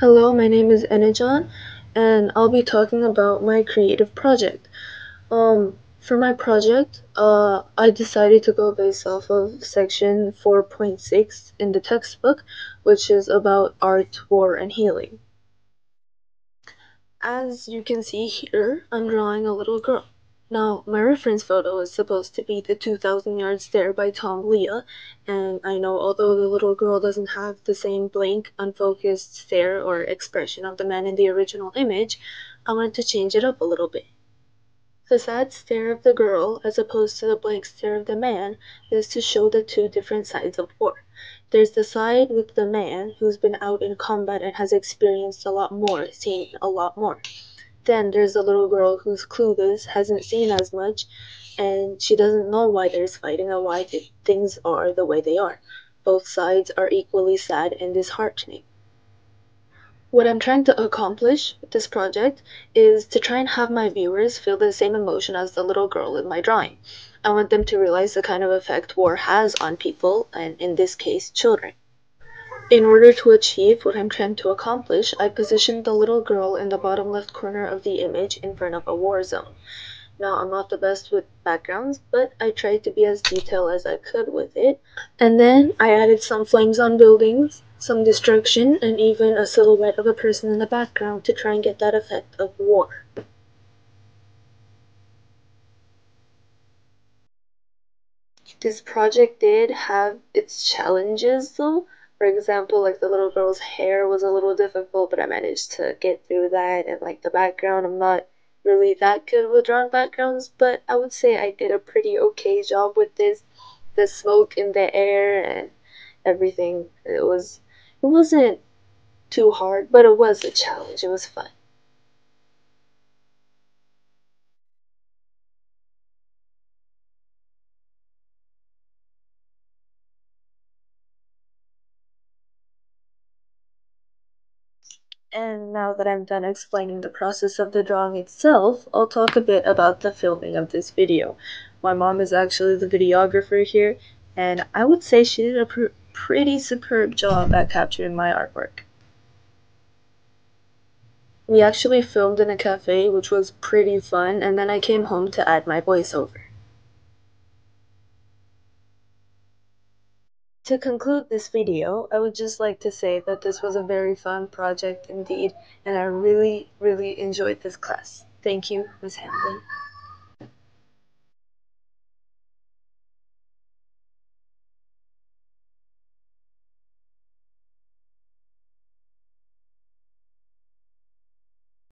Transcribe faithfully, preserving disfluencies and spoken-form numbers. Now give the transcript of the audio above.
Hello, my name is Enejan, and I'll be talking about my creative project. Um, for my project, uh, I decided to go based off of section four point six in the textbook, which is about art, war, and healing. As you can see here, I'm drawing a little girl. Now, my reference photo is supposed to be the two thousand yard stare by Tom Leah, and I know although the little girl doesn't have the same blank, unfocused stare or expression of the man in the original image, I wanted to change it up a little bit. The sad stare of the girl, as opposed to the blank stare of the man, is to show the two different sides of war. There's the side with the man who's been out in combat and has experienced a lot more, seen a lot more. Then there's the little girl who's clueless, hasn't seen as much, and she doesn't know why there's fighting or why things are the way they are. Both sides are equally sad and disheartening. What I'm trying to accomplish with this project is to try and have my viewers feel the same emotion as the little girl in my drawing. I want them to realize the kind of effect war has on people, and in this case, children. In order to achieve what I'm trying to accomplish, I positioned the little girl in the bottom left corner of the image in front of a war zone. Now, I'm not the best with backgrounds, but I tried to be as detailed as I could with it. And then I added some flames on buildings, some destruction, and even a silhouette of a person in the background to try and get that effect of war. This project did have its challenges though. For example, like the little girl's hair was a little difficult, but I managed to get through that, and like the background, I'm not really that good with drawing backgrounds, but I would say I did a pretty okay job with this. The smoke in the air and everything, it was It wasn't too hard, but it was a challenge. It was fun. And now that I'm done explaining the process of the drawing itself, I'll talk a bit about the filming of this video. My mom is actually the videographer here, and I would say she did a pr pretty superb job at capturing my artwork. We actually filmed in a cafe, which was pretty fun, and then I came home to add my voiceover. To conclude this video, I would just like to say that this was a very fun project indeed, and I really, really enjoyed this class. Thank you, Miz Hamlin.